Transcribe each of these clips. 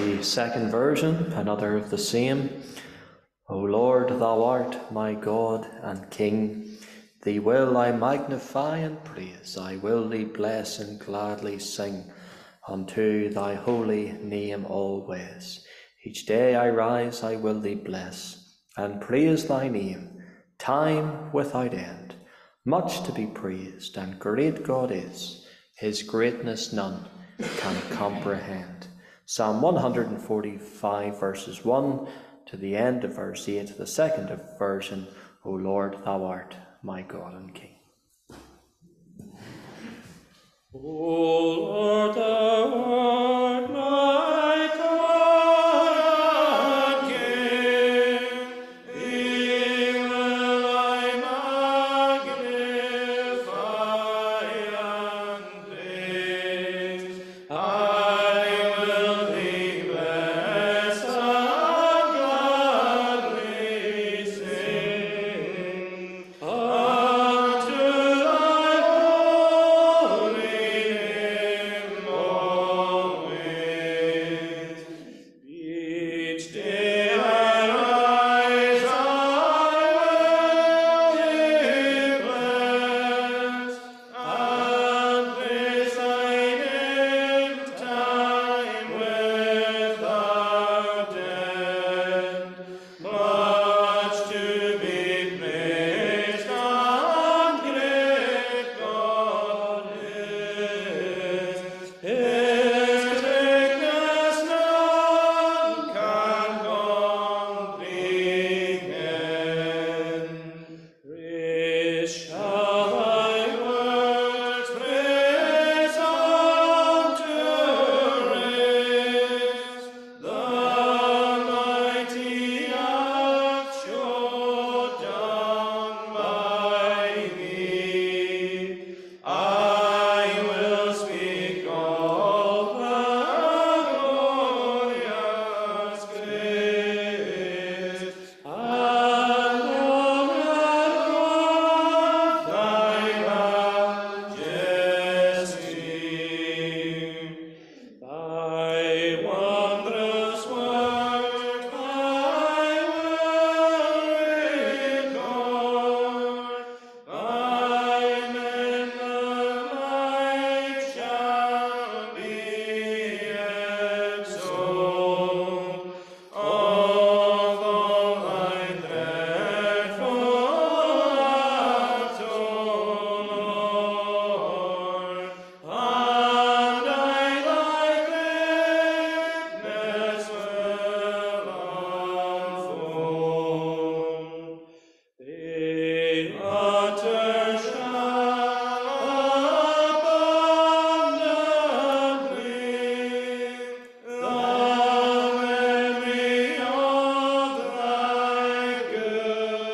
the second version, another of the same. O Lord, thou art my God and King. Thee will I magnify and praise. I will thee bless and gladly sing unto thy holy name always. Each day I rise, I will thee bless and praise thy name, time without end. Much to be praised, and great God is, his greatness none can comprehend. Psalm 145, verses 1 to the end of verse 8, the second version, O Lord, thou art my God and King. O Lord, thou art my God and King, thee will I magnify and praise. I will thee bless and gladly sing unto thy holy name always. Each day I rise, I will thee bless and praise thy name, time without end. Much to be praised and great God is. His greatness none can comprehend. Great shall thy works,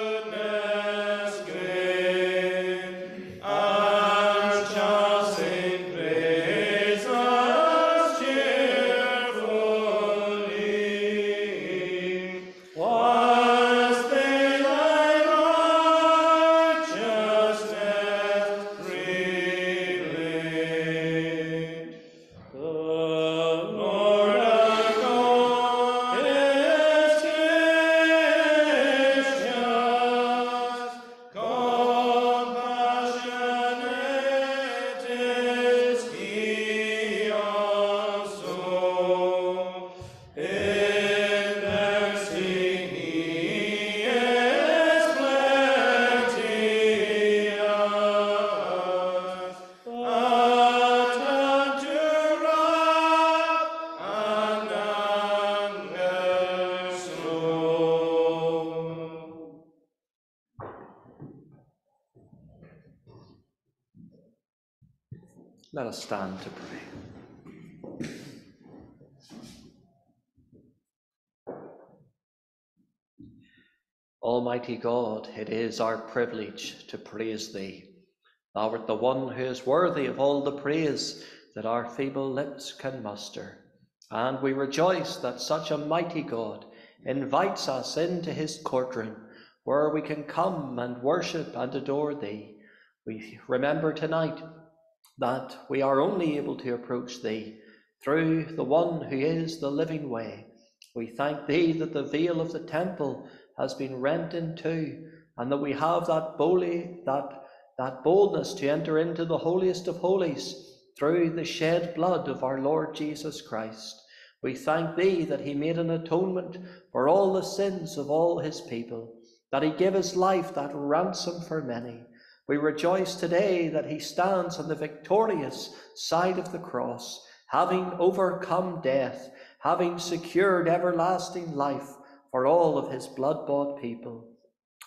praise unto praise. The mighty acts showed done by thee. I will speak of thy glorious grace, and of thy majesty. Thy wondrous work I will record. Thy mighty might shall be extolled. All thy dreadful acts, O Lord, and I thy greatness will unfold. The utter shall abundantly the memory of thy goodness great, and shall sing praises cheerfully. Whilst they thy righteousness relate. The Lord our God is gracious, compassionate is he also. In mercy he is plenteous, attentive to wrath and anger slow. Let us stand to pray. Almighty God, it is our privilege to praise thee. Thou art the one who is worthy of all the praise that our feeble lips can muster. And we rejoice that such a mighty God invites us into his courtroom, where we can come and worship and adore thee. We remember tonight that we are only able to approach thee through the one who is the living way. We thank thee that the veil of the temple has been rent in two, and that we have that boldness to enter into the holiest of holies through the shed blood of our Lord Jesus Christ. We thank thee that he made an atonement for all the sins of all his people, that he gave his life that ransom for many. We rejoice today that he stands on the victorious side of the cross, having overcome death, having secured everlasting life for all of his blood-bought people.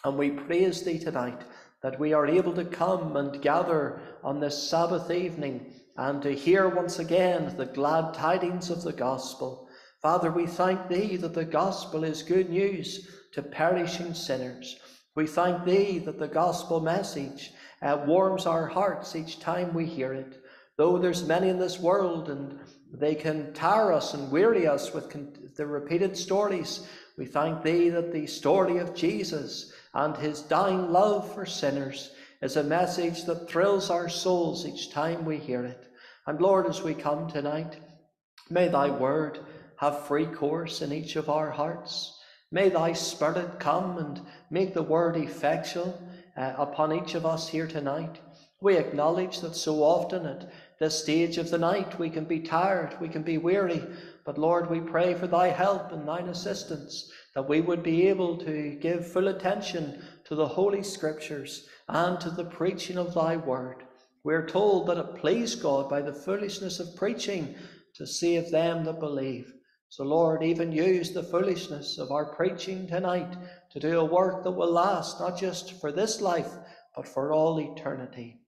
And we praise thee tonight that we are able to come and gather on this Sabbath evening and to hear once again the glad tidings of the gospel. Father, we thank thee that the gospel is good news to perishing sinners. We thank thee that the gospel message warms our hearts each time we hear it. Though there's many in this world and they can tire us and weary us with the repeated stories, we thank thee that the story of Jesus and his dying love for sinners is a message that thrills our souls each time we hear it. And Lord, as we come tonight, may thy word have free course in each of our hearts. May thy Spirit come and make the word effectual upon each of us here tonight. We acknowledge that so often at this stage of the night we can be tired, we can be weary, but Lord, we pray for thy help and thine assistance, that we would be able to give full attention to the Holy Scriptures and to the preaching of thy word. We are told that it pleased God by the foolishness of preaching to save them that believe. So Lord, even use the foolishness of our preaching tonight to do a work that will last, not just for this life, but for all eternity.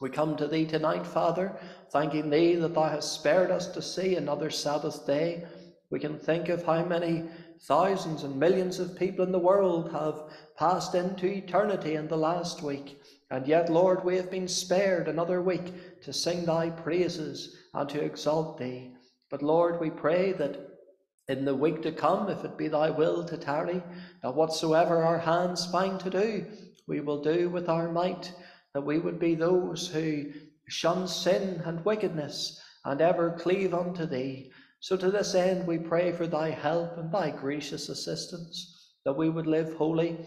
We come to thee tonight, Father, thanking thee that thou hast spared us to see another Sabbath day. We can think of how many thousands and millions of people in the world have passed into eternity in the last week. And yet, Lord, we have been spared another week to sing thy praises and to exalt thee. But Lord, we pray that in the week to come, if it be thy will to tarry, that whatsoever our hands find to do, we will do with our might, that we would be those who shun sin and wickedness and ever cleave unto thee. So to this end, we pray for thy help and thy gracious assistance, that we would live holy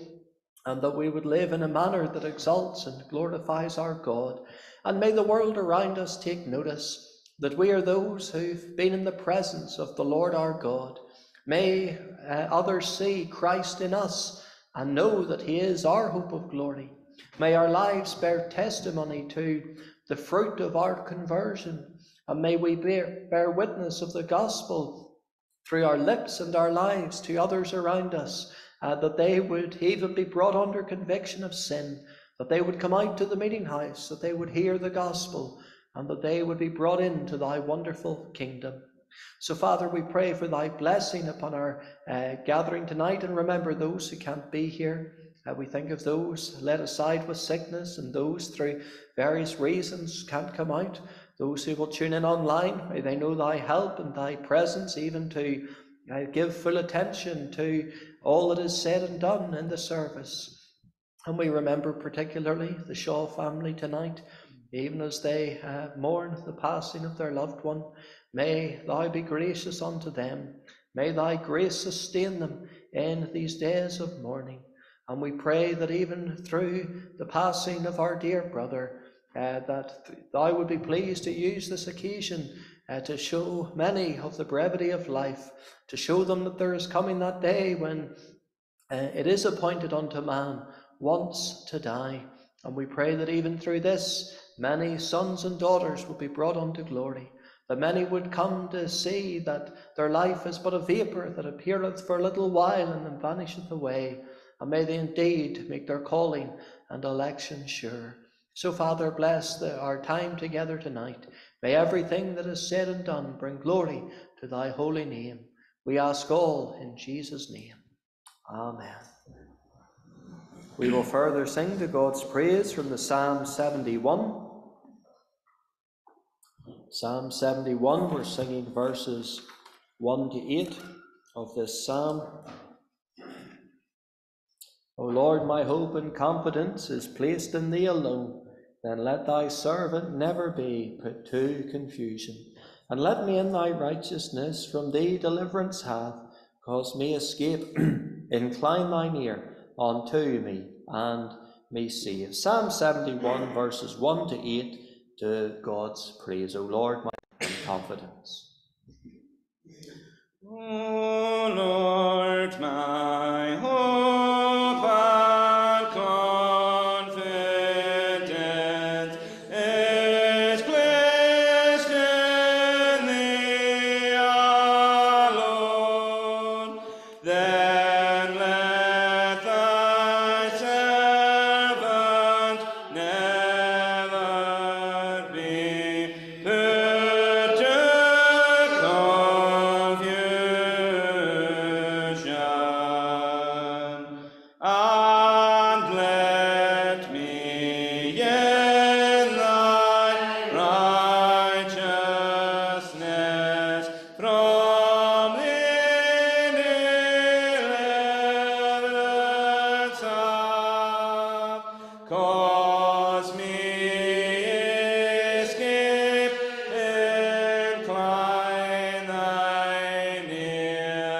and that we would live in a manner that exalts and glorifies our God. And may the world around us take notice that we are those who've been in the presence of the Lord our God. May others see Christ in us and know that he is our hope of glory. May our lives bear testimony to the fruit of our conversion, and may we bear witness of the gospel through our lips and our lives to others around us, that they would even be brought under conviction of sin, that they would come out to the meeting house, that they would hear the gospel, and that they would be brought into thy wonderful kingdom. So Father, we pray for thy blessing upon our gathering tonight, and remember those who can't be here. We think of those led aside with sickness and those through various reasons can't come out. Those who will tune in online, may they know thy help and thy presence, even to give full attention to all that is said and done in the service. And we remember particularly the Shaw family tonight, even as they mourn the passing of their loved one. May thou be gracious unto them. May thy grace sustain them in these days of mourning. And we pray that even through the passing of our dear brother, that thou would be pleased to use this occasion to show many of the brevity of life, to show them that there is coming that day when it is appointed unto man once to die. And we pray that even through this, many sons and daughters would be brought unto glory, that many would come to see that their life is but a vapour that appeareth for a little while and then vanisheth away, and may they indeed make their calling and election sure. So Father, bless our time together tonight. May everything that is said and done bring glory to thy holy name. We ask all in Jesus' name. Amen. We will further sing to God's praise from the Psalm 71. Psalm 71, we're singing verses 1 to 8 of this psalm. O Lord, my hope and confidence is placed in thee alone. Then let thy servant never be put to confusion. and let me in thy righteousness, from thee deliverance hath, cause me escape, incline thine ear unto me, and me save. Psalm 71 verses 1 to 8, to God's praise. O Lord, my confidence. O Lord, my hope and confidence is placed in thee alone. Then let thy servant never be put to confusion. And let me in thy righteousness from thee deliverance have. Cause me escape, incline thine ear unto me, and me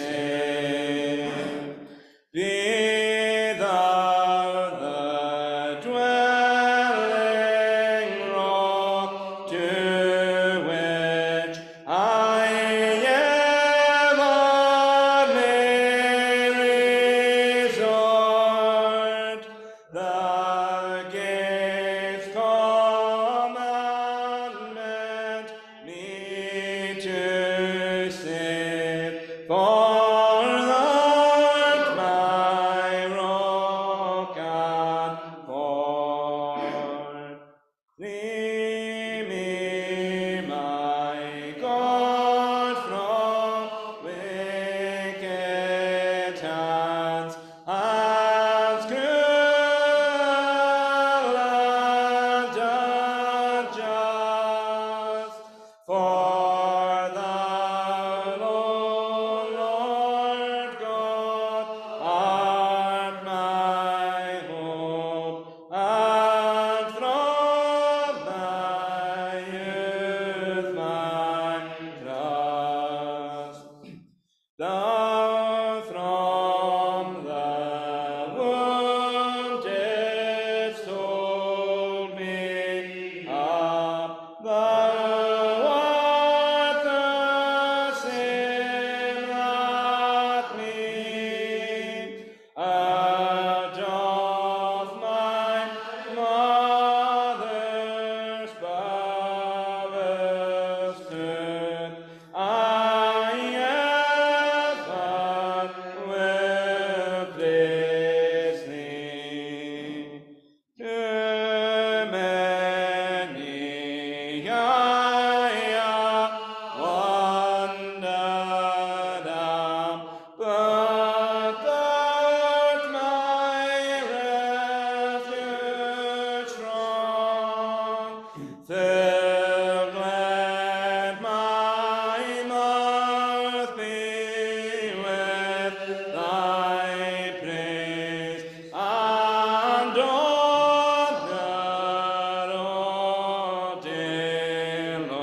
save. Be thou the dwelling rock to which I ever may resort. Thy gifts commandment me to save, for Lord my rock and horn. Free me, my God, from wicked hands cruel and unjust. For thou, O Lord God, art my hope, and from thy youth my trust. Thou from the womb didst hold me up. Thou art the same that me out of my mother's bowels stood. I ever will praise thee. Too many I have wandered am, but thou art my refuge strong. Filled let my mouth be with thy praise, and all day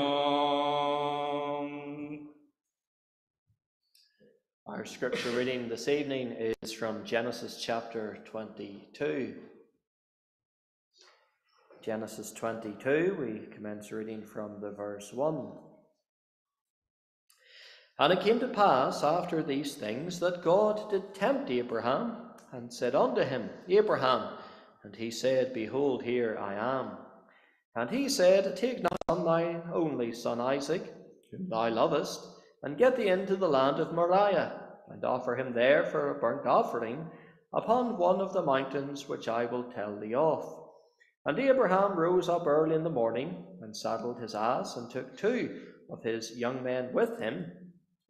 long. Our scripture reading this evening is from Genesis chapter 22. Genesis 22, we commence reading from the verse 1. And it came to pass after these things that God did tempt Abraham, and said unto him, Abraham. And he said, Behold, here I am. And he said, Take not on thine only son Isaac, whom thou lovest, and get thee into the land of Moriah, and offer him there for a burnt offering upon one of the mountains which I will tell thee of. And Abraham rose up early in the morning, and saddled his ass, and took two of his young men with him,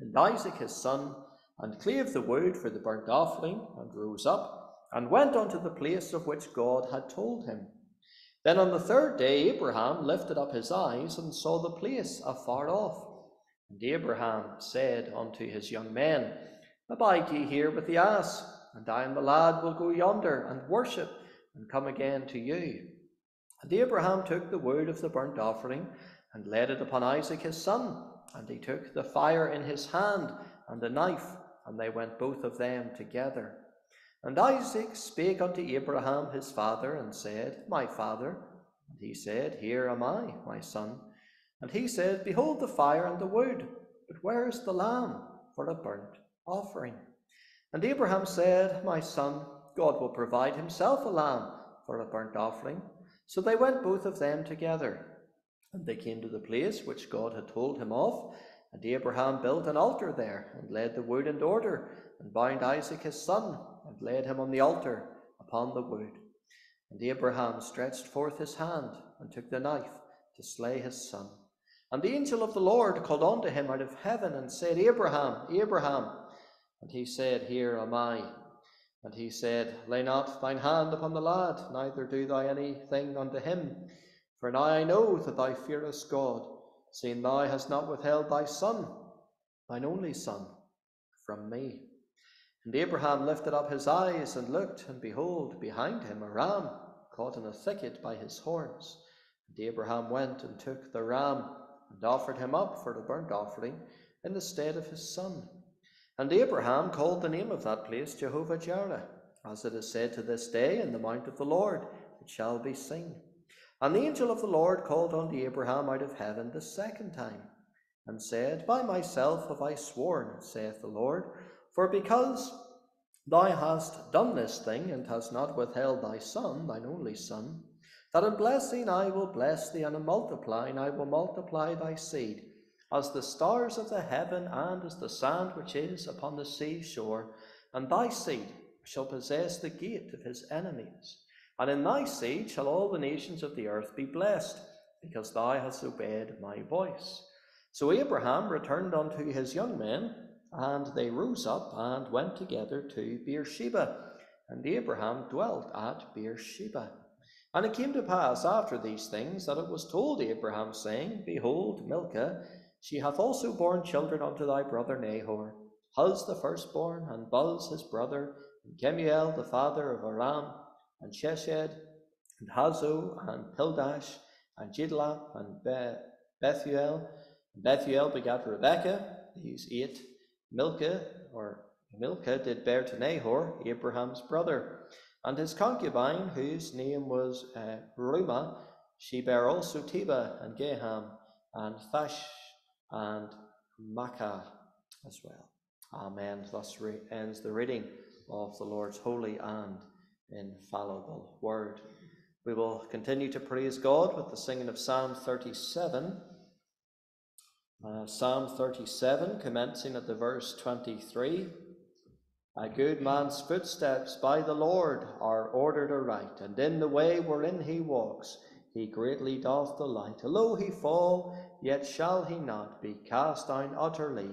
and Isaac his son, and clave the wood for the burnt offering, and rose up, and went unto the place of which God had told him. Then on the third day Abraham lifted up his eyes, and saw the place afar off. And Abraham said unto his young men, Abide ye here with the ass, and I and the lad will go yonder and worship, and come again to you. And Abraham took the wood of the burnt offering and laid it upon Isaac his son, and he took the fire in his hand and the knife, and they went both of them together. And Isaac spake unto Abraham his father, and said, My father. And he said, Here am I, my son. And he said, Behold the fire and the wood, but where is the lamb for a burnt offering? And Abraham said, My son, God will provide himself a lamb for a burnt offering. So they went both of them together. And they came to the place which God had told him of, and Abraham built an altar there, and laid the wood in order, and bound Isaac his son, and laid him on the altar upon the wood. And Abraham stretched forth his hand, and took the knife to slay his son. And the angel of the Lord called unto him out of heaven, and said, Abraham, Abraham. And he said, Here am I. And he said, Lay not thine hand upon the lad, neither do thou anything unto him. For now I know that thou fearest God, seeing thou hast not withheld thy son, thine only son, from me. And Abraham lifted up his eyes and looked, and behold, behind him a ram caught in a thicket by his horns. And Abraham went and took the ram, and offered him up for a burnt offering in the stead of his son. And Abraham called the name of that place Jehovah Jireh, as it is said to this day, In the mount of the Lord it shall be seen. And the angel of the Lord called unto Abraham out of heaven the second time, and said, By myself have I sworn, saith the Lord, for because thou hast done this thing, and hast not withheld thy son, thine only son, that in blessing I will bless thee, and in multiplying I will multiply thy seed, as the stars of the heaven, and as the sand which is upon the seashore. And thy seed shall possess the gate of his enemies. And in thy seed shall all the nations of the earth be blessed, because thou hast obeyed my voice. So Abraham returned unto his young men, and they rose up and went together to Beersheba. And Abraham dwelt at Beersheba. And it came to pass after these things that it was told Abraham, saying, Behold, Milcah, she hath also borne children unto thy brother Nahor, Huz the firstborn, and Buz his brother, and Kemuel the father of Aram, and Sheshed, and Hazo, and Pildash, and Jidlap, and Bethuel. And Bethuel begat Rebekah. These eight Milcah did bear to Nahor, Abraham's brother. And his concubine, whose name was Ruma, she bare also Teba, and Gaham, and Thash, and Makkah as well. Amen. Thus ends the reading of the Lord's holy and infallible word. We will continue to praise God with the singing of Psalm 37. Psalm 37, commencing at the verse 23. A good man's footsteps by the Lord are ordered aright, and in the way wherein he walks, he greatly doth delight. Although he fall, yet shall he not be cast down utterly,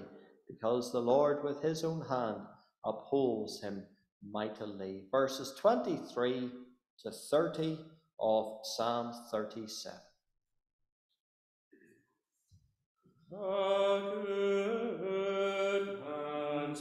because the Lord with his own hand upholds him mightily. Verses 23 to 30 of Psalm 37. A good man's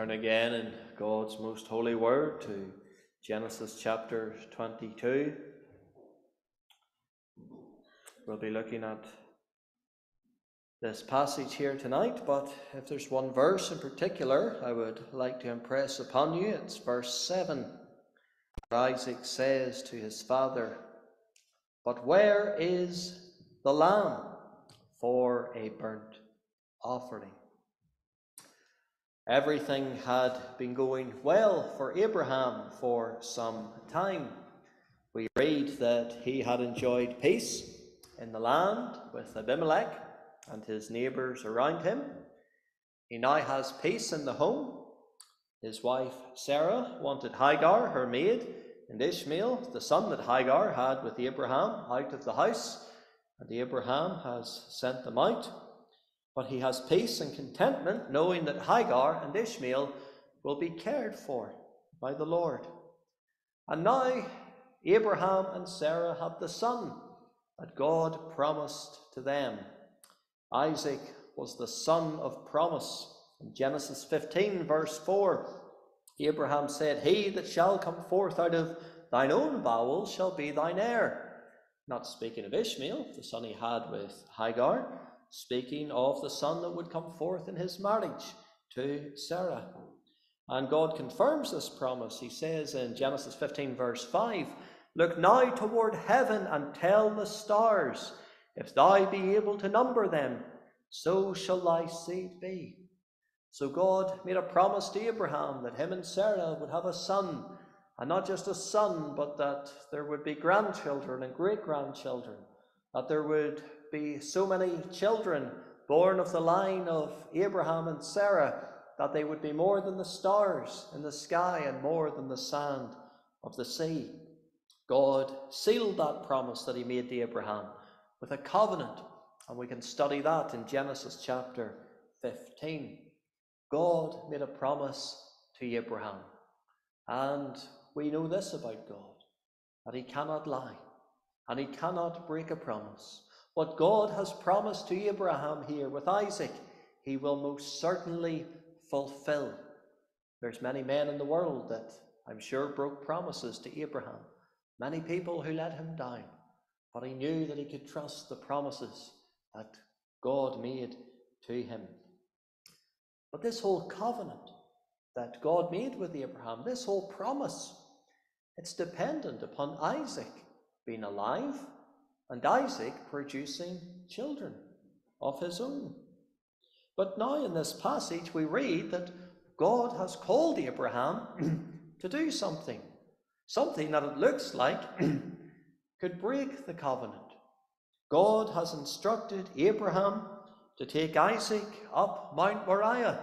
turn again in God's most holy word to Genesis chapter 22. We'll be looking at this passage here tonight, but if there's one verse in particular I would like to impress upon you, it's verse 7, where Isaac says to his father, "But where is the lamb for a burnt offering?" Everything had been going well for Abraham for some time. We read that he had enjoyed peace in the land with Abimelech and his neighbors around him. He now has peace in the home. His wife Sarah wanted Hagar, her maid, and Ishmael, the son that Hagar had with Abraham, out of the house, and Abraham has sent them out. But he has peace and contentment knowing that Hagar and Ishmael will be cared for by the Lord. And now Abraham and Sarah have the son that God promised to them. Isaac was the son of promise. In Genesis 15 verse 4, Abraham said, "He that shall come forth out of thine own bowels shall be thine heir." Not speaking of Ishmael, the son he had with Hagar, speaking of the son that would come forth in his marriage to Sarah. And God confirms this promise. He says in Genesis 15 verse 5, "Look now toward heaven and tell the stars, if thou be able to number them, so shall thy seed be." So God made a promise to Abraham that him and Sarah would have a son, and not just a son, but that there would be grandchildren and great-grandchildren, that there would be so many children born of the line of Abraham and Sarah that they would be more than the stars in the sky and more than the sand of the sea. God sealed that promise that he made to Abraham with a covenant, and we can study that in Genesis chapter 15. God made a promise to Abraham, and we know this about God, that he cannot lie and he cannot break a promise. What God has promised to Abraham here with Isaac, he will most certainly fulfill. There's many men in the world that I'm sure broke promises to Abraham, many people who let him down, but he knew that he could trust the promises that God made to him. But this whole covenant that God made with Abraham, this whole promise, it's dependent upon Isaac being alive and Isaac producing children of his own. But now in this passage we read that God has called Abraham to do something that it looks like could break the covenant. God has instructed Abraham to take Isaac up Mount Moriah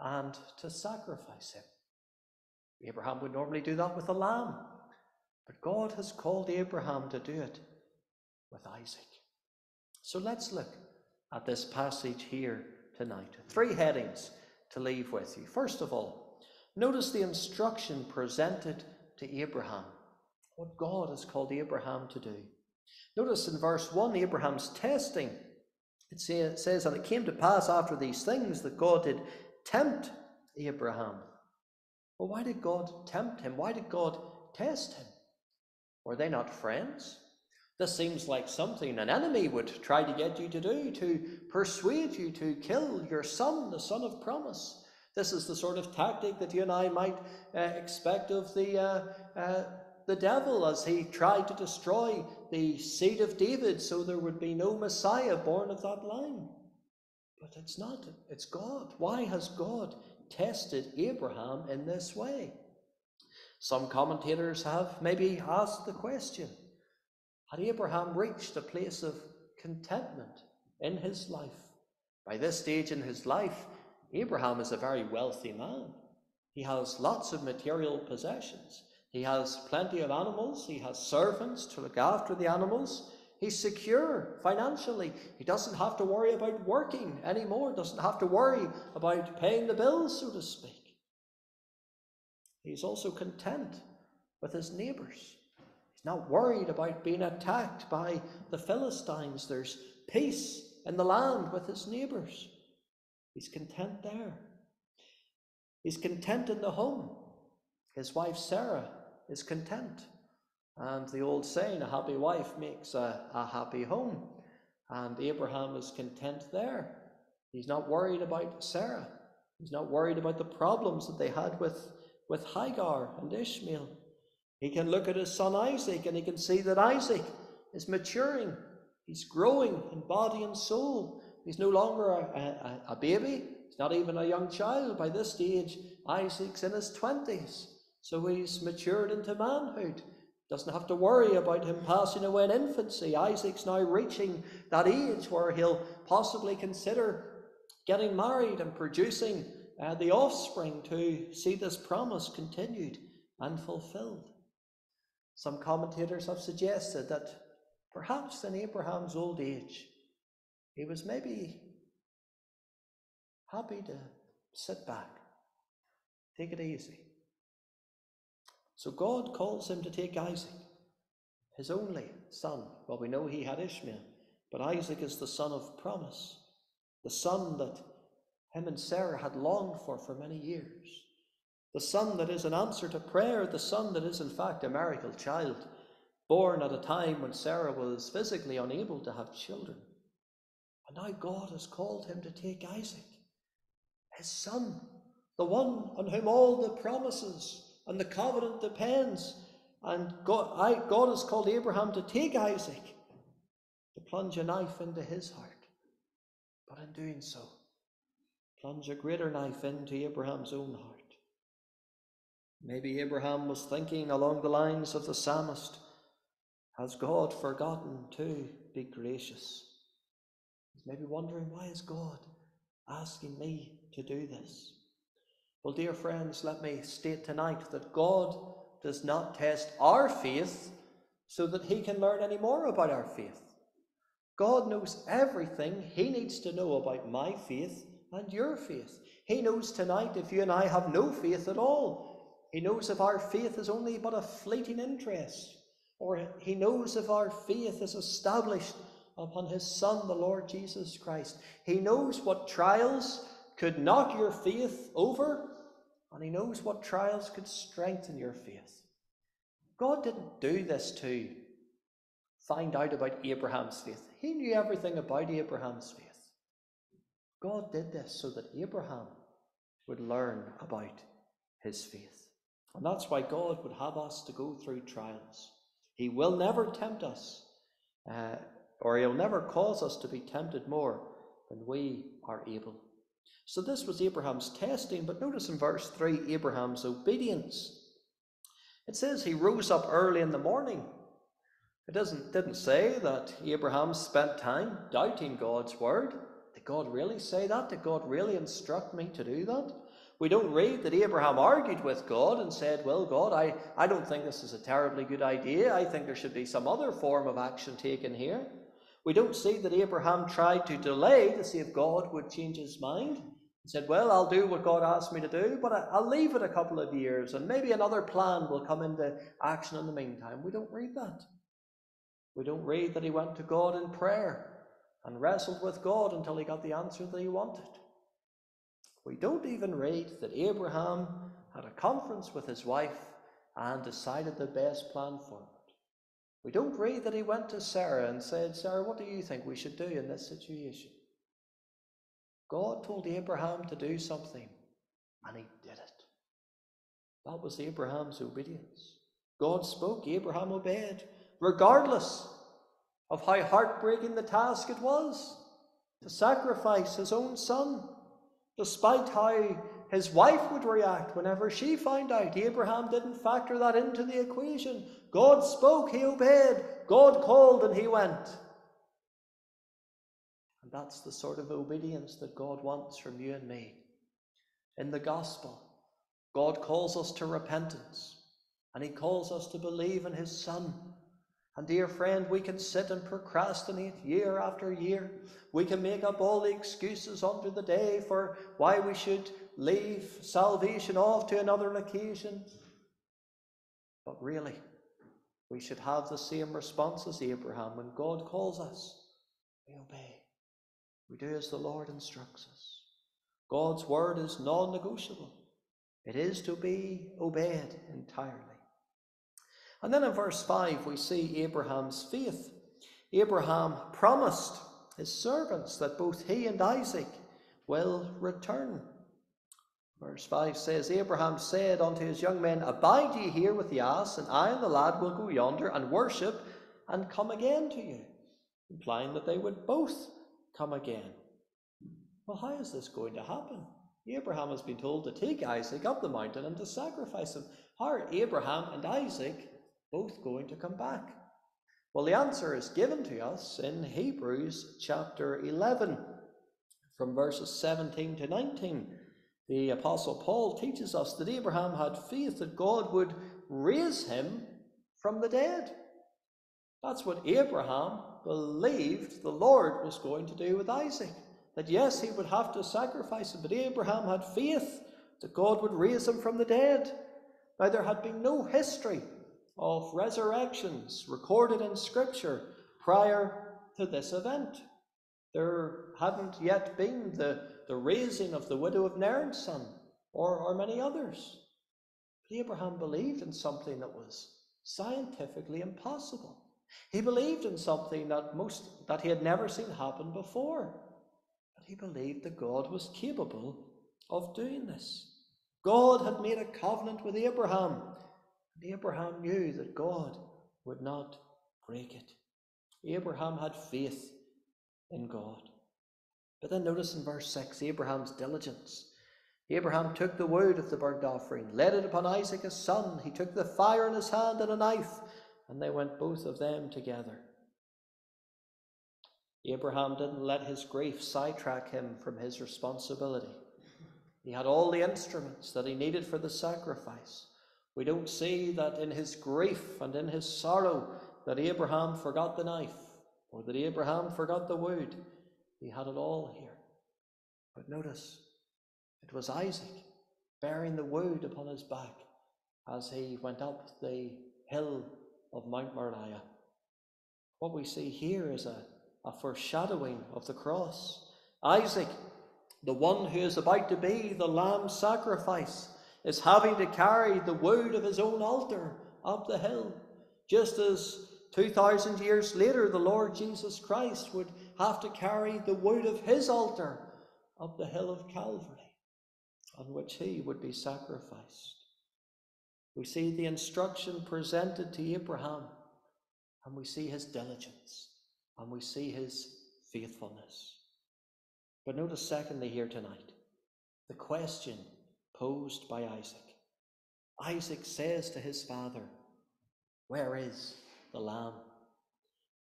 and to sacrifice him. Abraham would normally do that with a lamb, but God has called Abraham to do it with Isaac. So let's look at this passage here tonight. Three headings to leave with you. First of all, notice the instruction presented to Abraham, what God has called Abraham to do. Notice in verse 1, Abraham's testing. It says, "And it came to pass after these things that God did tempt Abraham." Well, why did God tempt him? Why did God test him? Were they not friends? This seems like something an enemy would try to get you to do, to persuade you to kill your son, the son of promise. This is the sort of tactic that you and I might expect of the devil as he tried to destroy the seed of David so there would be no Messiah born of that line. But it's not. It's God. Why has God tested Abraham in this way? Some commentators have maybe asked the question, had Abraham reached a place of contentment in his life? By this stage in his life, Abraham is a very wealthy man. He has lots of material possessions. He has plenty of animals. He has servants to look after the animals. He's secure financially. He doesn't have to worry about working anymore. Doesn't have to worry about paying the bills, so to speak. He's also content with his neighbors. Not worried about being attacked by the Philistines. There's peace in the land with his neighbors. He's content there. He's content in the home. His wife Sarah is content. And the old saying, a happy wife makes a happy home. And Abraham is content there. He's not worried about Sarah. He's not worried about the problems that they had with Hagar and Ishmael. He can look at his son Isaac and he can see that Isaac is maturing. He's growing in body and soul. He's no longer a baby. He's not even a young child. By this stage, Isaac's in his 20s. So he's matured into manhood. Doesn't have to worry about him passing away in infancy. Isaac's now reaching that age where he'll possibly consider getting married and producing the offspring to see this promise continued and fulfilled. Some commentators have suggested that perhaps in Abraham's old age, he was maybe happy to sit back, take it easy. So God calls him to take Isaac, his only son. Well, we know he had Ishmael, but Isaac is the son of promise, the son that him and Sarah had longed for many years, the son that is an answer to prayer, the son that is in fact a miracle child, born at a time when Sarah was physically unable to have children. And now God has called him to take Isaac, his son, the one on whom all the promises and the covenant depends. And God has called Abraham to take Isaac, to plunge a knife into his heart. But in doing so, plunge a greater knife into Abraham's own heart. Maybe Abraham was thinking along the lines of the psalmist, has God forgotten to be gracious? He's maybe wondering, why is God asking me to do this? Well, dear friends, let me state tonight that God does not test our faith so that he can learn any more about our faith. God knows everything he needs to know about my faith and your faith. He knows tonight if you and I have no faith at all. He knows if our faith is only but a fleeting interest, or he knows if our faith is established upon his Son, the Lord Jesus Christ. He knows what trials could knock your faith over, and he knows what trials could strengthen your faith. God didn't do this to find out about Abraham's faith. He knew everything about Abraham's faith. God did this so that Abraham would learn about his faith. And that's why God would have us to go through trials. He will never tempt us, or he'll never cause us to be tempted more than we are able. So this was Abraham's testing, but notice in verse 3, Abraham's obedience. It says he rose up early in the morning. It didn't say that Abraham spent time doubting God's word. Did God really say that? Did God really instruct me to do that? We don't read that Abraham argued with God and said, well, God, I don't think this is a terribly good idea. I think there should be some other form of action taken here. We don't see that Abraham tried to delay to see if God would change his mind. He said, well, I'll do what God asked me to do, but I'll leave it a couple of years and maybe another plan will come into action in the meantime. We don't read that. We don't read that he went to God in prayer and wrestled with God until he got the answer that he wanted. We don't even read that Abraham had a conference with his wife and decided the best plan for him. We don't read that he went to Sarah and said, Sarah, what do you think we should do in this situation? God told Abraham to do something, and he did it. That was Abraham's obedience. God spoke, Abraham obeyed, regardless of how heartbreaking the task it was to sacrifice his own son, despite how his wife would react whenever she found out. Abraham didn't factor that into the equation. God spoke, he obeyed. God called, and he went. And that's the sort of obedience that God wants from you and me. In the gospel, God calls us to repentance, and he calls us to believe in his Son. And dear friend, we can sit and procrastinate year after year. We can make up all the excuses under the day for why we should leave salvation off to another occasion. But really, we should have the same response as Abraham. When God calls us, we obey. We do as the Lord instructs us. God's word is non-negotiable. It is to be obeyed entirely. And then in verse 5 we see Abraham's faith. Abraham promised his servants that both he and Isaac will return. Verse 5 says, Abraham said unto his young men, Abide ye here with the ass, and I and the lad will go yonder and worship and come again to you. Implying that they would both come again. Well, how is this going to happen? Abraham has been told to take Isaac up the mountain and to sacrifice him. How are Abraham and Isaac both going to come back? Well, the answer is given to us in Hebrews chapter 11. From verses 17 to 19, the Apostle Paul teaches us that Abraham had faith that God would raise him from the dead. That's what Abraham believed the Lord was going to do with Isaac. That yes, he would have to sacrifice him, but Abraham had faith that God would raise him from the dead. Now, there had been no history of resurrections recorded in Scripture prior to this event. There hadn't yet been the raising of the widow of Nairn's son or many others. But Abraham believed in something that was scientifically impossible. He believed in something that he had never seen happen before. But he believed that God was capable of doing this. God had made a covenant with Abraham, and Abraham knew that God would not break it. Abraham had faith in God. But then notice in verse 6, Abraham's diligence. Abraham took the wood of the burnt offering, laid it upon Isaac his son. He took the fire in his hand and a knife, and they went both of them together. Abraham didn't let his grief sidetrack him from his responsibility. He had all the instruments that he needed for the sacrifice. We don't see that in his grief and in his sorrow that Abraham forgot the knife or that Abraham forgot the wood. He had it all here. But notice, it was Isaac bearing the wood upon his back as he went up the hill of Mount Moriah. What we see here is a foreshadowing of the cross. Isaac, the one who is about to be the lamb sacrifice, is having to carry the wood of his own altar up the hill, just as 2,000 years later the Lord Jesus Christ would have to carry the wood of his altar up the hill of Calvary, on which he would be sacrificed. We see the instruction presented to Abraham, and we see his diligence, and we see his faithfulness. But notice secondly here tonight, the question posed by Isaac. Isaac says to his father, "Where is the lamb?"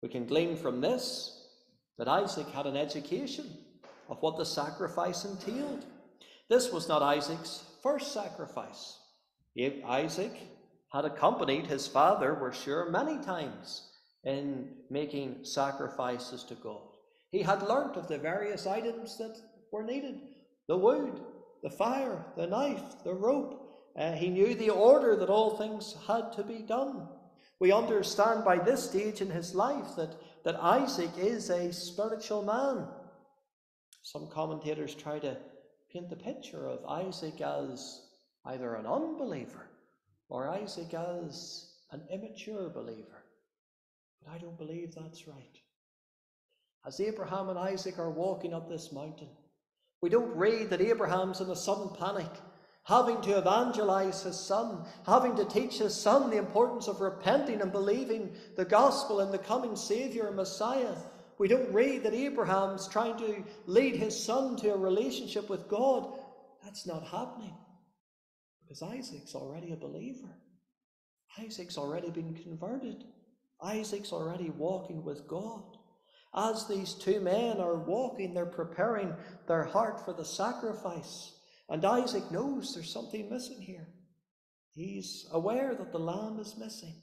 We can glean from this that Isaac had an education of what the sacrifice entailed. This was not Isaac's first sacrifice. Isaac had accompanied his father, we're sure, many times in making sacrifices to God. He had learnt of the various items that were needed: the wood, the fire, the knife, the rope. He knew the order that all things had to be done. We understand by this stage in his life that Isaac is a spiritual man. Some commentators try to paint the picture of Isaac as either an unbeliever or Isaac as an immature believer. But I don't believe that's right. As Abraham and Isaac are walking up this mountain, we don't read that Abraham's in a sudden panic, having to evangelize his son, having to teach his son the importance of repenting and believing the gospel and the coming Savior and Messiah. We don't read that Abraham's trying to lead his son to a relationship with God. That's not happening. Because Isaac's already a believer. Isaac's already been converted. Isaac's already walking with God. As these two men are walking, they're preparing their heart for the sacrifice. And Isaac knows there's something missing here. He's aware that the lamb is missing.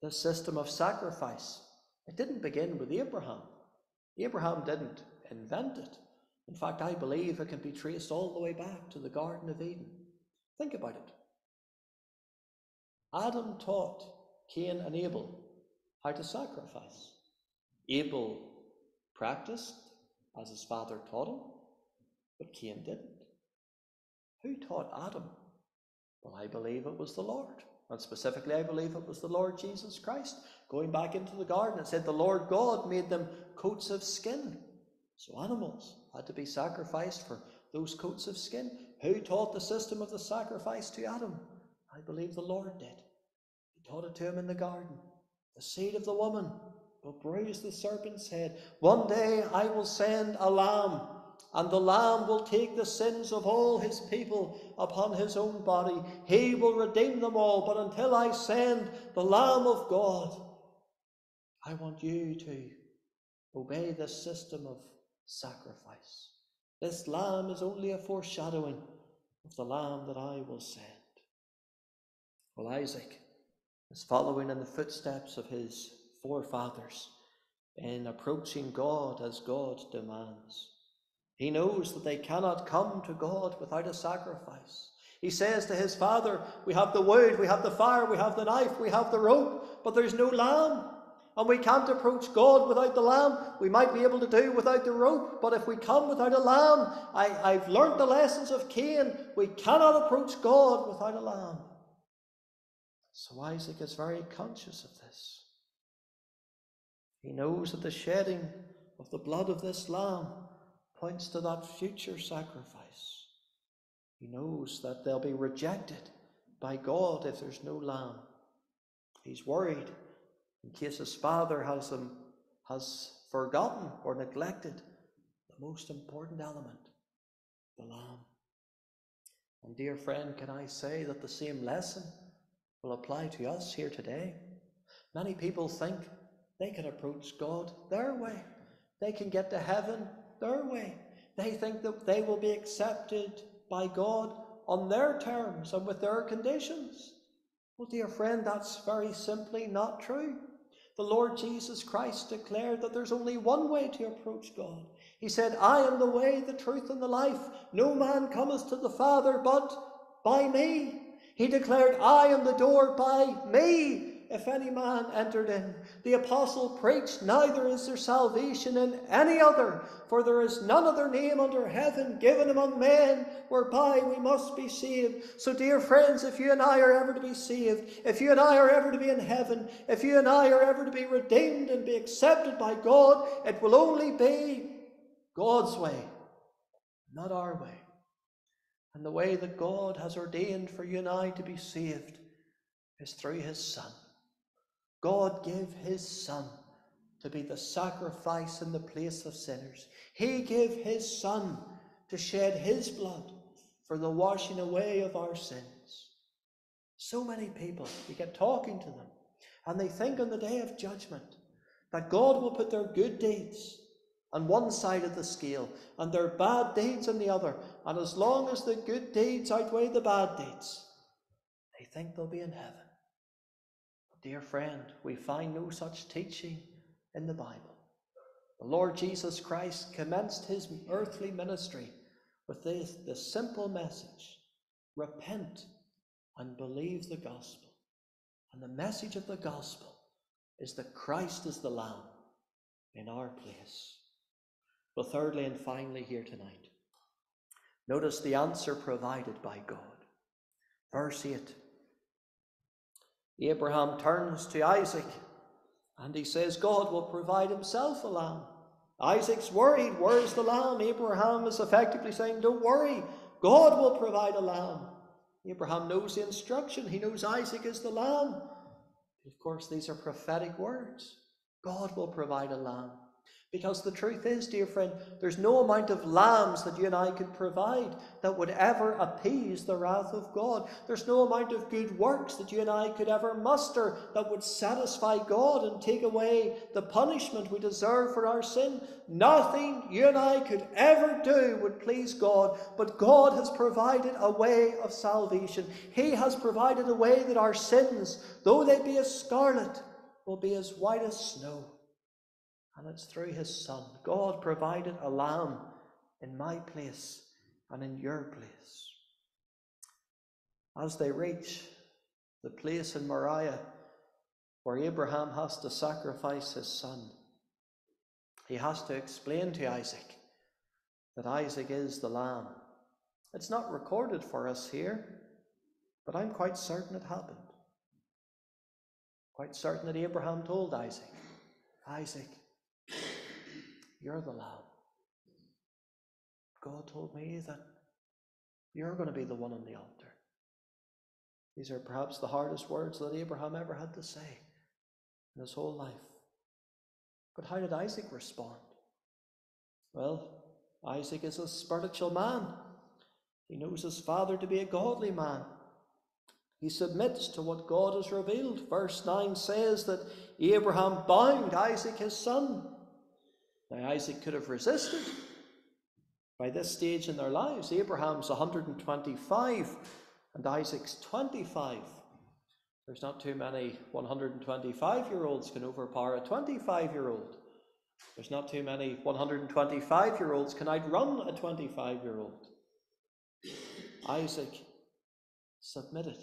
This system of sacrifice, it didn't begin with Abraham. Abraham didn't invent it. In fact, I believe it can be traced all the way back to the Garden of Eden. Think about it. Adam taught Cain and Abel how to sacrifice. Abel practiced as his father taught him, but Cain didn't. Who taught Adam? Well, I believe it was the Lord. And specifically, I believe it was the Lord Jesus Christ. Going back into the garden, it said the Lord God made them coats of skin. So animals had to be sacrificed for those coats of skin. Who taught the system of the sacrifice to Adam? I believe the Lord did. He taught it to him in the garden. The seed of the woman will bruise the serpent's head. One day I will send a lamb, and the lamb will take the sins of all his people upon his own body. He will redeem them all. But until I send the Lamb of God, I want you to obey this system of sacrifice. This lamb is only a foreshadowing of the lamb that I will send. Well, Isaac is following in the footsteps of his forefathers in approaching God as God demands. He knows that they cannot come to God without a sacrifice. He says to his father, we have the wood, we have the fire, we have the knife, we have the rope, but there's no lamb. And we can't approach God without the lamb. We might be able to do without the rope, but if we come without a lamb, I've learned the lessons of Cain. We cannot approach God without a lamb. So Isaac is very conscious of this. He knows that the shedding of the blood of this lamb points to that future sacrifice. He knows that they'll be rejected by God if there's no lamb. He's worried in case his father has forgotten or neglected the most important element, the lamb. And dear friend, can I say that the same lesson will apply to us here today? Many people think they can approach God their way. They can get to heaven their way. They think that they will be accepted by God on their terms and with their conditions. Well, dear friend, that's very simply not true. The Lord Jesus Christ declared that there's only one way to approach God. He said, I am the way, the truth, and the life. No man cometh to the Father but by me. He declared, I am the door, by me, if any man entered in. The apostle preached, neither is there salvation in any other, for there is none other name under heaven given among men whereby we must be saved. So dear friends, if you and I are ever to be saved, if you and I are ever to be in heaven, if you and I are ever to be redeemed and be accepted by God, it will only be God's way, not our way. And the way that God has ordained for you and I to be saved is through his Son. God gave his Son to be the sacrifice in the place of sinners. He gave his Son to shed his blood for the washing away of our sins. So many people, you get talking to them, and they think on the day of judgment that God will put their good deeds on one side of the scale and their bad deeds on the other. And as long as the good deeds outweigh the bad deeds, they think they'll be in heaven. But dear friend, we find no such teaching in the Bible. The Lord Jesus Christ commenced his earthly ministry with this simple message: repent and believe the gospel. And the message of the gospel is that Christ is the Lamb in our place. Well, thirdly and finally here tonight, notice the answer provided by God. Verse 8, Abraham turns to Isaac and he says, God will provide himself a lamb. Isaac's worried, where's the lamb? Abraham is effectively saying, don't worry, God will provide a lamb. Abraham knows the instruction. He knows Isaac is the lamb. Of course, these are prophetic words. God will provide a lamb. Because the truth is, dear friend, there's no amount of lambs that you and I could provide that would ever appease the wrath of God. There's no amount of good works that you and I could ever muster that would satisfy God and take away the punishment we deserve for our sin. Nothing you and I could ever do would please God, but God has provided a way of salvation. He has provided a way that our sins, though they be as scarlet, will be as white as snow. And it's through his Son. God provided a lamb in my place and in your place. As they reach the place in Moriah where Abraham has to sacrifice his son, he has to explain to Isaac that Isaac is the lamb It's not recorded for us here, but I'm quite certain it happened. Quite certain that Abraham told Isaac, Isaac, you're the lamb. God told me that you're going to be the one on the altar. These are perhaps the hardest words that Abraham ever had to say in his whole life. But how did Isaac respond? Well, Isaac is a spiritual man. He knows his father to be a godly man. He submits to what God has revealed. Verse 9 says that Abraham bound Isaac his son. Now Isaac could have resisted. By this stage in their lives, Abraham's 125 and Isaac's 25. There's not too many 125-year-olds can overpower a 25-year-old. There's not too many 125-year-olds can outrun a 25-year-old. Isaac submitted.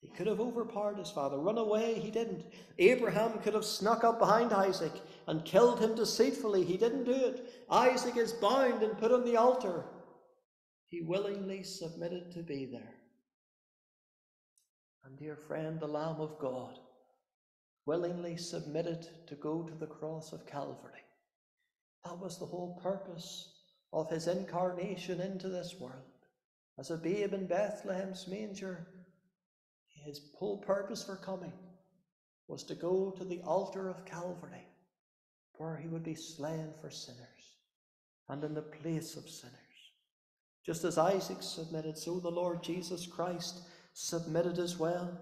He could have overpowered his father, run away, he didn't. Abraham could have snuck up behind Isaac and killed him deceitfully, he didn't do it. Isaac is bound and put on the altar. He willingly submitted to be there. And dear friend, the Lamb of God willingly submitted to go to the cross of Calvary. That was the whole purpose of his incarnation into this world. As a babe in Bethlehem's manger, his whole purpose for coming was to go to the altar of Calvary, where he would be slain for sinners and in the place of sinners. Just as Isaac submitted, so the Lord Jesus Christ submitted as well.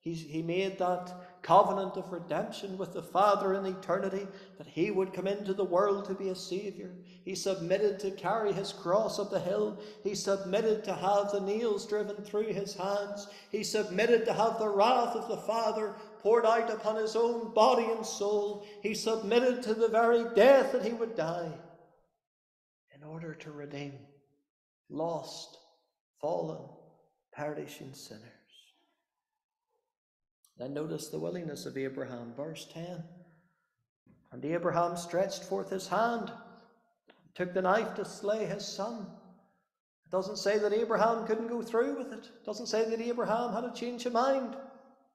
He made that covenant of redemption with the Father in eternity, that he would come into the world to be a Saviour. He submitted to carry his cross up the hill. He submitted to have the nails driven through his hands. He submitted to have the wrath of the Father poured out upon his own body and soul. He submitted to the very death that he would die in order to redeem lost, fallen, perishing sinners. Then notice the willingness of Abraham, verse 10. And Abraham stretched forth his hand, took the knife to slay his son. It doesn't say that Abraham couldn't go through with it. It doesn't say that Abraham had a change of mind.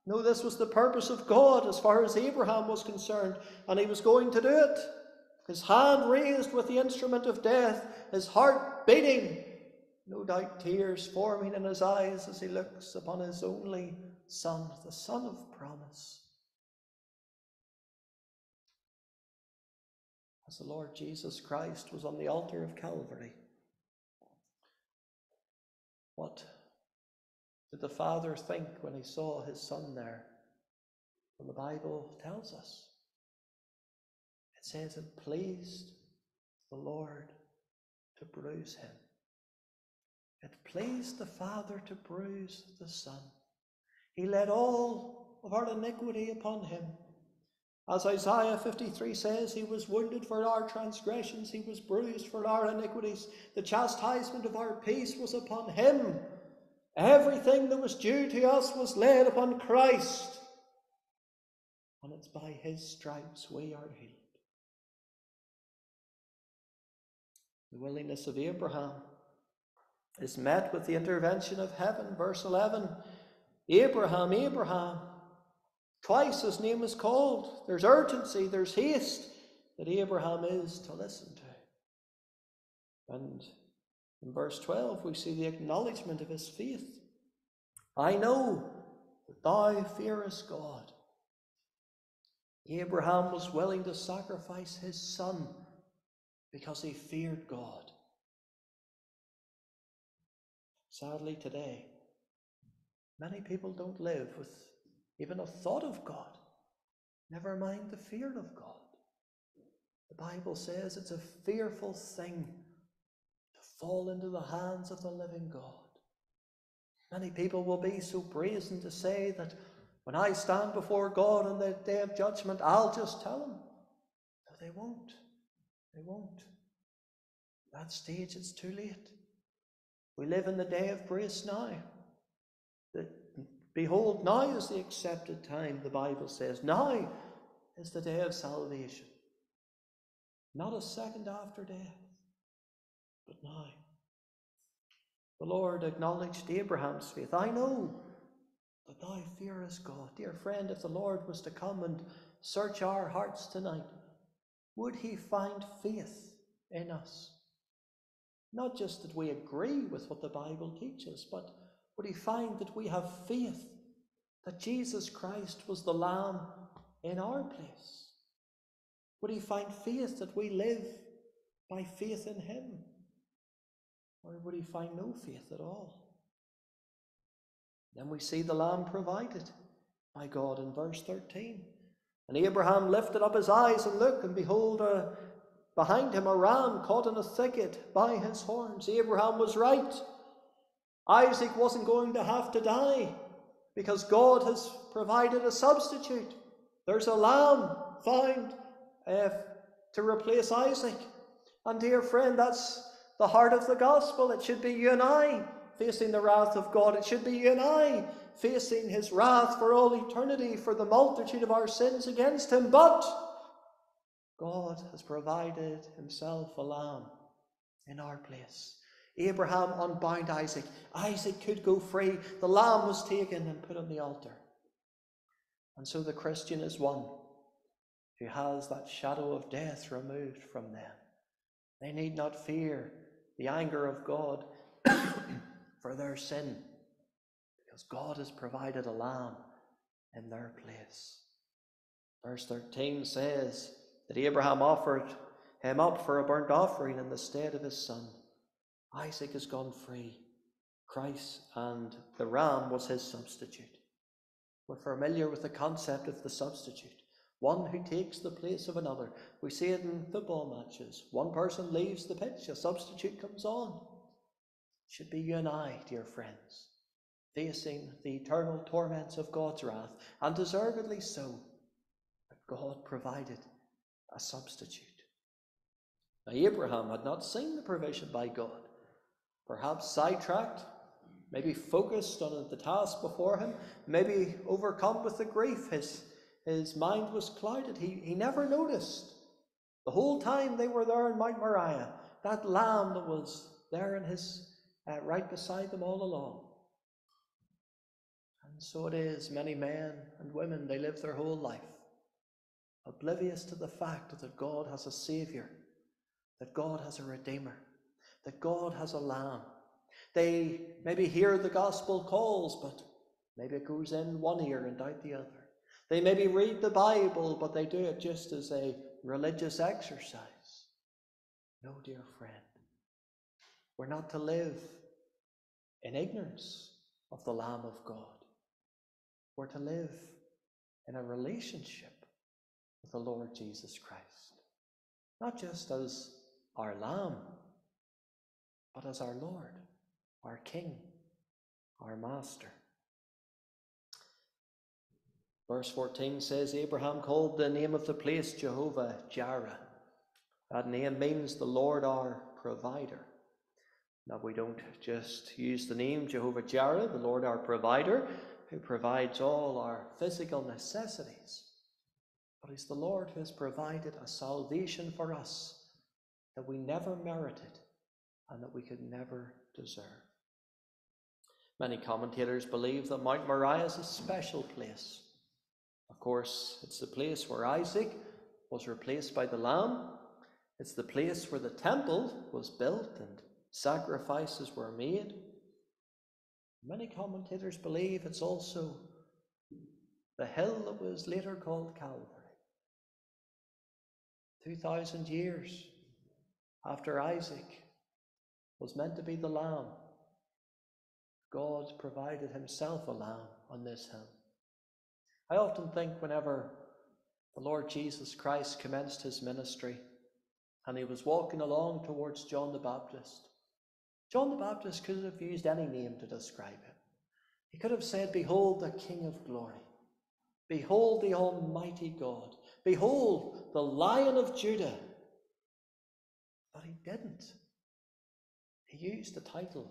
No, this was the purpose of God as far as Abraham was concerned, and he was going to do it. His hand raised with the instrument of death, his heart beating, no doubt tears forming in his eyes as he looks upon his only Son, the Son of promise. As the Lord Jesus Christ was on the altar of Calvary, what did the Father think when he saw his Son there? Well, the Bible tells us. It says it pleased the Lord to bruise him. It pleased the Father to bruise the Son. He laid all of our iniquity upon him. As Isaiah 53 says, he was wounded for our transgressions, he was bruised for our iniquities. The chastisement of our peace was upon him. Everything that was due to us was laid upon Christ. And it's by his stripes we are healed. The willingness of Abraham is met with the intervention of heaven. Verse 11. Abraham, Abraham. Twice his name is called. There's urgency, there's haste that Abraham is to listen to. And in verse 12 we see the acknowledgement of his faith. I know that thou fearest God. Abraham was willing to sacrifice his son because he feared God. Sadly today, many people don't live with even a thought of God, never mind the fear of God. The Bible says it's a fearful thing to fall into the hands of the living God. Many people will be so brazen to say that when I stand before God on the day of judgment, I'll just tell him. No, they won't. They won't. At that stage, it's too late. We live in the day of grace now. Behold, now is the accepted time, the Bible says. Now is the day of salvation. Not a second after death, but now. The Lord acknowledged Abraham's faith. I know that thou fearest God. Dear friend, if the Lord was to come and search our hearts tonight, would he find faith in us? Not just that we agree with what the Bible teaches, but would he find that we have faith that Jesus Christ was the Lamb in our place? Would he find faith that we live by faith in him? Or would he find no faith at all? Then we see the Lamb provided by God in verse 13. And Abraham lifted up his eyes and looked, and behold, behind him a ram caught in a thicket by his horns. Abraham was right. Isaac wasn't going to have to die because God has provided a substitute. There's a lamb found to replace Isaac. And dear friend, that's the heart of the gospel. It should be you and I facing the wrath of God. It should be you and I facing his wrath for all eternity for the multitude of our sins against him. But God has provided himself a lamb in our place. Abraham unbound Isaac. Isaac could go free. The lamb was taken and put on the altar. And so the Christian is one who has that shadow of death removed from them. They need not fear the anger of God for their sin, because God has provided a lamb in their place. Verse 13 says that Abraham offered him up for a burnt offering in the stead of his son. Isaac has gone free. Christ and the ram was his substitute. We're familiar with the concept of the substitute. One who takes the place of another. We see it in football matches. One person leaves the pitch, a substitute comes on. It should be you and I, dear friends, facing the eternal torments of God's wrath, and deservedly so, that God provided a substitute. Now, Abraham had not seen the provision by God. Perhaps sidetracked, maybe focused on the task before him, maybe overcome with the grief, his mind was clouded. He never noticed. The whole time they were there in Mount Moriah, that lamb that was there in his, right beside them all along. And so it is, many men and women, they live their whole life oblivious to the fact that God has a Saviour, that God has a Redeemer, that God has a lamb. They maybe hear the gospel calls, but maybe it goes in one ear and out the other. They maybe read the Bible, but they do it just as a religious exercise. No, dear friend, we're not to live in ignorance of the Lamb of God. We're to live in a relationship with the Lord Jesus Christ. Not just as our Lamb, but as our Lord, our King, our Master. Verse 14 says, Abraham called the name of the place Jehovah Jireh. That name means the Lord our provider. Now, we don't just use the name Jehovah Jireh, the Lord our provider, who provides all our physical necessities. But he's the Lord who has provided a salvation for us that we never merited and that we could never deserve. Many commentators believe that Mount Moriah is a special place. Of course, it's the place where Isaac was replaced by the lamb. It's the place where the temple was built and sacrifices were made. Many commentators believe it's also the hill that was later called Calvary. 2,000 years after Isaac was meant to be the lamb, God provided himself a lamb on this hill. I often think whenever the Lord Jesus Christ commenced his ministry and he was walking along towards John the Baptist could have used any name to describe him. He could have said, behold the King of glory, behold the Almighty God, behold the Lion of Judah. But he didn't. He used the title,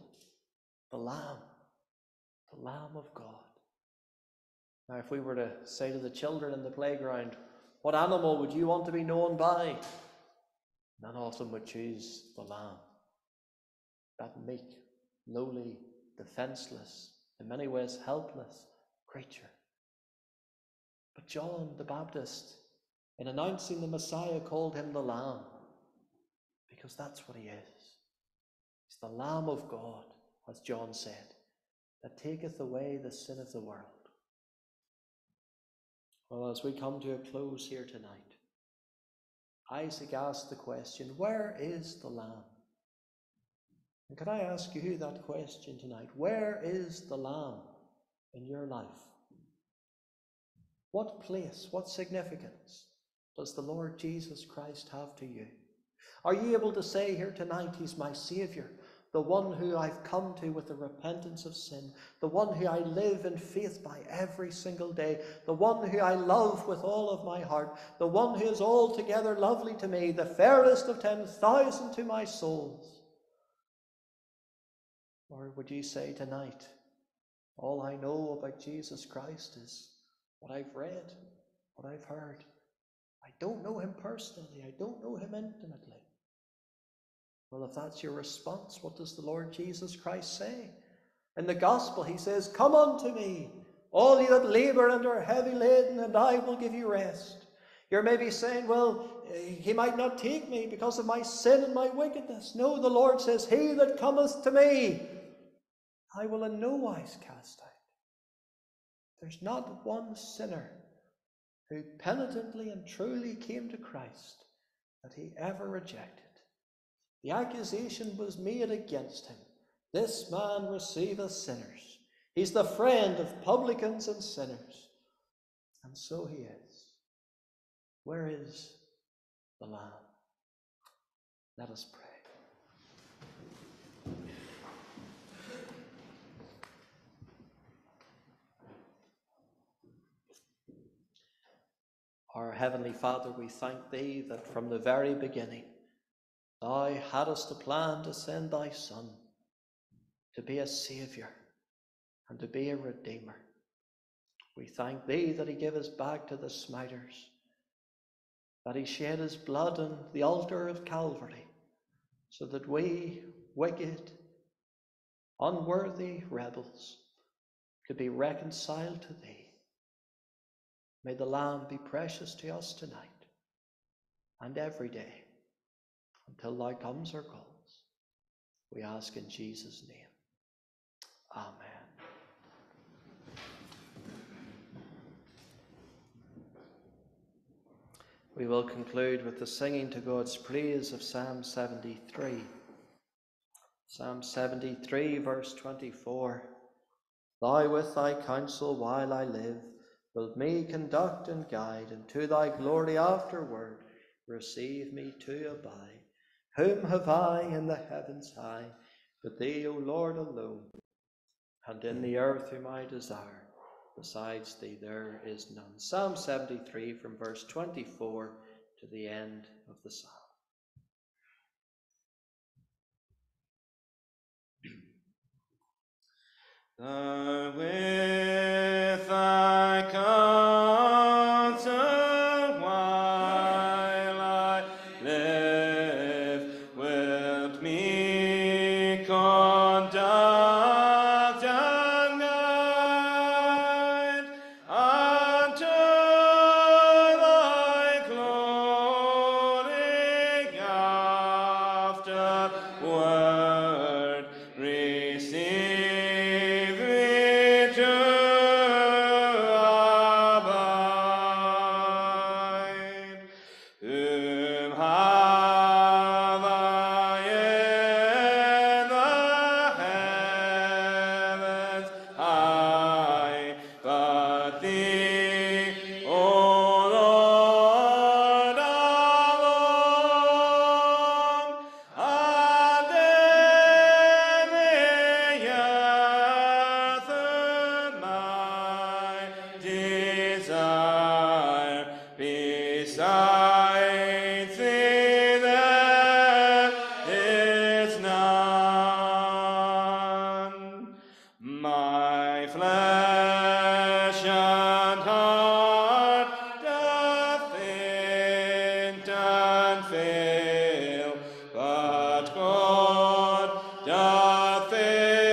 the Lamb of God. Now, if we were to say to the children in the playground, what animal would you want to be known by? None of them would choose the lamb, that meek, lowly, defenseless, in many ways helpless creature. But John the Baptist, in announcing the Messiah, called him the Lamb, because that's what he is. He's the Lamb of God, as John said, that taketh away the sin of the world. Well, as we come to a close here tonight, Isaac asked the question, where is the Lamb? And can I ask you that question tonight? Where is the Lamb in your life? What place, what significance does the Lord Jesus Christ have to you? Are you able to say here tonight, he's my Saviour, the one who I've come to with the repentance of sin, the one who I live in faith by every single day, the one who I love with all of my heart, the one who is altogether lovely to me, the fairest of 10,000 to my souls? Or would you say tonight, all I know about Jesus Christ is what I've read, what I've heard. I don't know him personally. I don't know him intimately. Well, if that's your response, what does the Lord Jesus Christ say? In the gospel, he says, come unto me, all ye that labor and are heavy laden, and I will give you rest. You may be saying, well, he might not take me because of my sin and my wickedness. No, the Lord says, he that cometh to me, I will in no wise cast out. There's not one sinner who penitently and truly came to Christ that he ever rejected. The accusation was made against him. This man receiveth sinners. He's the friend of publicans and sinners. And so he is. Where is the Lamb? Let us pray. Our Heavenly Father, we thank Thee that from the very beginning Thou hadst a plan to send Thy Son to be a Saviour and to be a Redeemer. We thank Thee that He gave His back to the smiters, that He shed His blood on the altar of Calvary, so that we, wicked, unworthy rebels, could be reconciled to Thee. May the Lamb be precious to us tonight and every day until Thou comes or calls. We ask in Jesus' name. Amen. We will conclude with the singing to God's praise of Psalm 73. Psalm 73, verse 24. Thou with Thy counsel while I live, will me conduct and guide, and to Thy glory afterward receive me to abide. Whom have I in the heavens high, but Thee, O Lord, alone, and in the earth whom I desire, besides Thee there is none. Psalm 73 from verse 24 to the end of the psalm. Thou with Thy counsel fail, but God doth fail.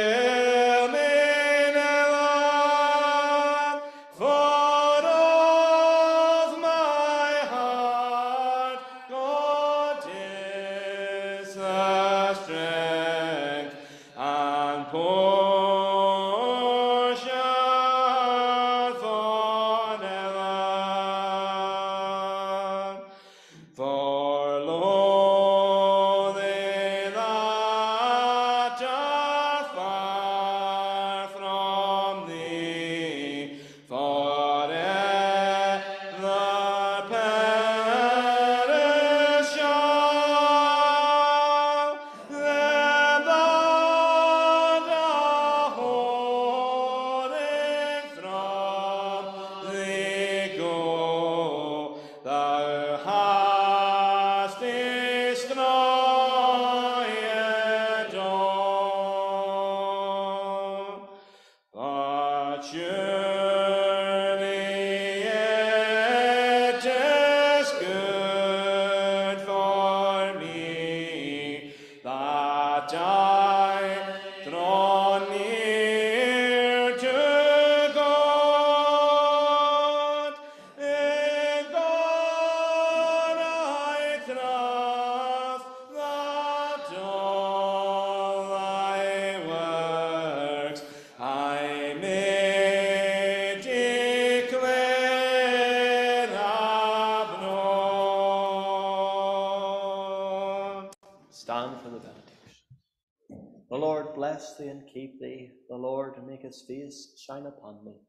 the benediction. The Lord bless thee and keep thee. The Lord make his face shine upon thee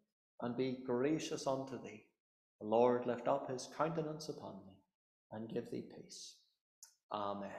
and be gracious unto thee. The Lord lift up his countenance upon thee and give thee peace. Amen.